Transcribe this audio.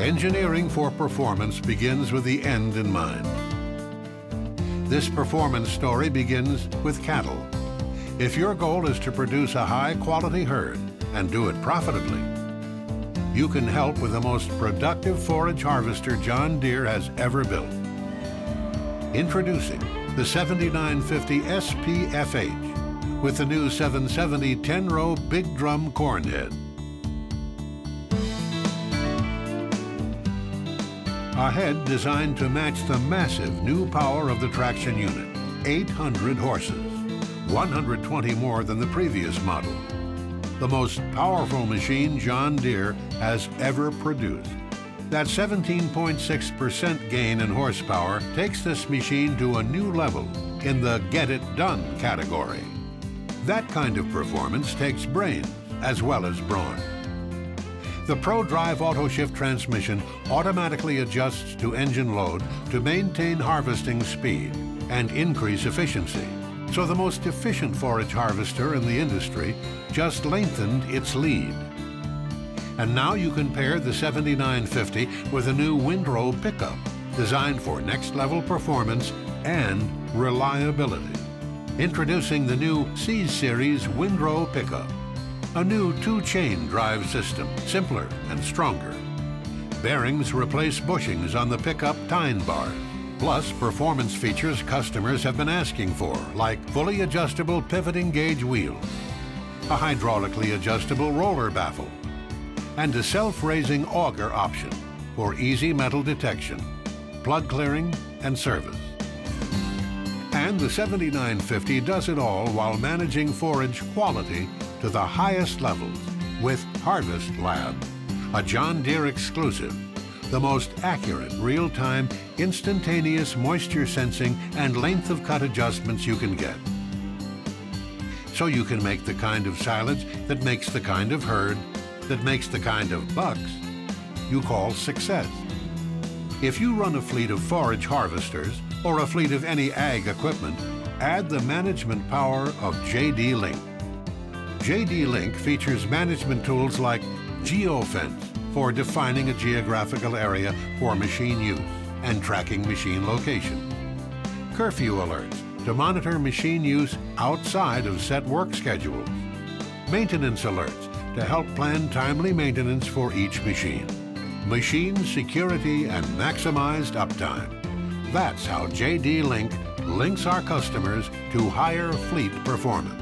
Engineering for performance begins with the end in mind. This performance story begins with cattle. If your goal is to produce a high-quality herd and do it profitably, you can help with the most productive forage harvester John Deere has ever built. Introducing the 7950 SPFH with the new 770 10 row big drum corn head. A head designed to match the massive new power of the traction unit, 800 horses, 120 more than the previous model. The most powerful machine John Deere has ever produced. That 17.6% gain in horsepower takes this machine to a new level in the get it done category. That kind of performance takes brains as well as brawn. The ProDrive Autoshift transmission automatically adjusts to engine load to maintain harvesting speed and increase efficiency. So the most efficient forage harvester in the industry just lengthened its lead. And now you can pair the 7950 with a new Windrow pickup designed for next-level performance and reliability. Introducing the new C-Series Windrow Pickup, a new two-chain drive system, simpler and stronger. Bearings replace bushings on the pickup tine bar. Plus performance features customers have been asking for, like fully adjustable pivoting gauge wheels, a hydraulically adjustable roller baffle, and a self-raising auger option for easy metal detection, plug clearing, and service. And the 7950 does it all while managing forage quality to the highest levels with HarvestLab, a John Deere exclusive, the most accurate real-time instantaneous moisture sensing and length of cut adjustments you can get. So you can make the kind of silage that makes the kind of herd, that makes the kind of bucks you call success. If you run a fleet of forage harvesters or a fleet of any ag equipment, add the management power of JDLink. JDLink features management tools like geofence for defining a geographical area for machine use and tracking machine location. Curfew alerts to monitor machine use outside of set work schedules. Maintenance alerts to help plan timely maintenance for each machine. Machine security and maximized uptime. That's how JDLink links our customers to higher fleet performance.